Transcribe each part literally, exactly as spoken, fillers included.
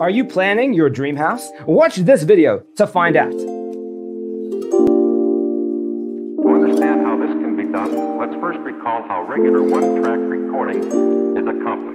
Are you planning your dream house? Watch this video to find out. To understand how this can be done, let's first recall how regular one-track recording is accomplished.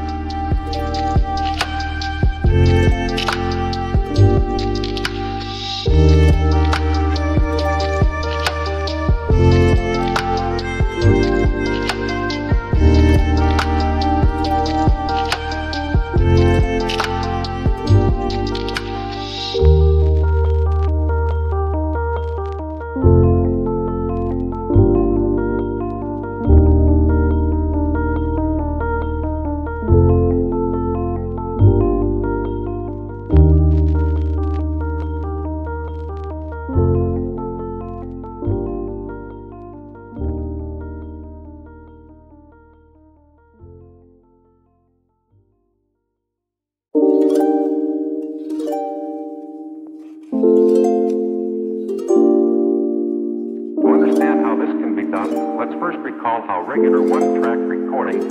Let's first recall how regular one-track recording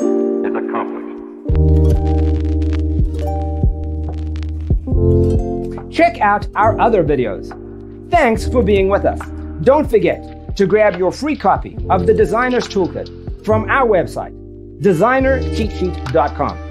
is accomplished. Check out our other videos. Thanks for being with us. Don't forget to grab your free copy of the Designer's Toolkit from our website, designer cheat sheet dot com.